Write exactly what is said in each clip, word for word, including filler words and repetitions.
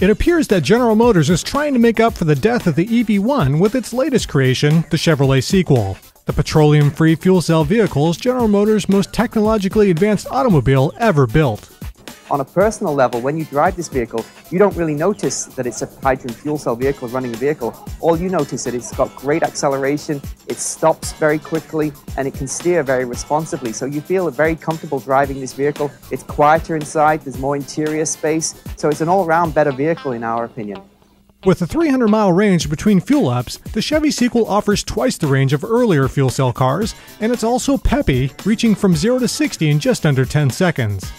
It appears that General Motors is trying to make up for the death of the E V one with its latest creation, the Chevrolet Sequel. The petroleum-free fuel cell vehicle is General Motors' most technologically advanced automobile ever built. On a personal level, when you drive this vehicle, you don't really notice that it's a hydrogen fuel cell vehicle running a vehicle. All you notice is that it's got great acceleration, it stops very quickly, and it can steer very responsively. So you feel very comfortable driving this vehicle. It's quieter inside, there's more interior space, so it's an all-round better vehicle in our opinion. With a three hundred mile range between fuel ups, the Chevy Sequel offers twice the range of earlier fuel cell cars, and it's also peppy, reaching from zero to sixty in just under ten seconds.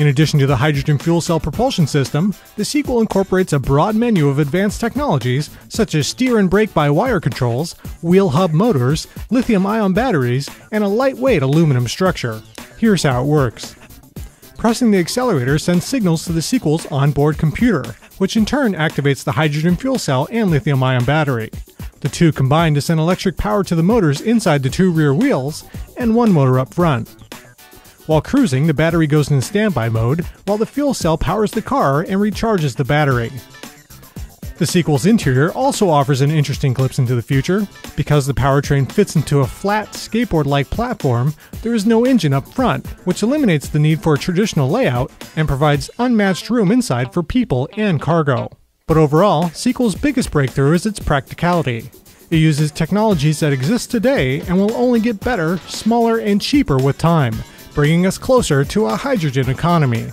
In addition to the hydrogen fuel cell propulsion system, the Sequel incorporates a broad menu of advanced technologies such as steer and brake-by-wire controls, wheel hub motors, lithium-ion batteries, and a lightweight aluminum structure. Here's how it works. Pressing the accelerator sends signals to the Sequel's onboard computer, which in turn activates the hydrogen fuel cell and lithium-ion battery. The two combine to send electric power to the motors inside the two rear wheels and one motor up front. While cruising, the battery goes in standby mode, while the fuel cell powers the car and recharges the battery. The Sequel's interior also offers an interesting glimpse into the future. Because the powertrain fits into a flat, skateboard-like platform, there is no engine up front, which eliminates the need for a traditional layout and provides unmatched room inside for people and cargo. But overall, Sequel's biggest breakthrough is its practicality. It uses technologies that exist today and will only get better, smaller, and cheaper with time, bringing us closer to a hydrogen economy.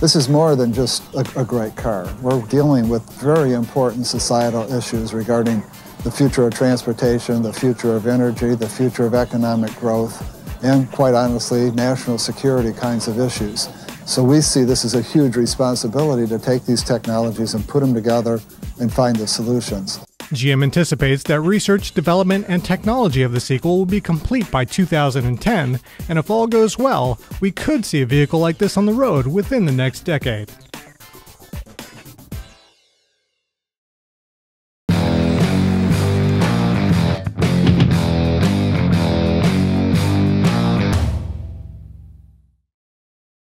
This is more than just a, a great car. We're dealing with very important societal issues regarding the future of transportation, the future of energy, the future of economic growth, and quite honestly, national security kinds of issues. So we see this as a huge responsibility to take these technologies and put them together and find the solutions. G M anticipates that research, development, and technology of the Sequel will be complete by two thousand ten, and if all goes well, we could see a vehicle like this on the road within the next decade.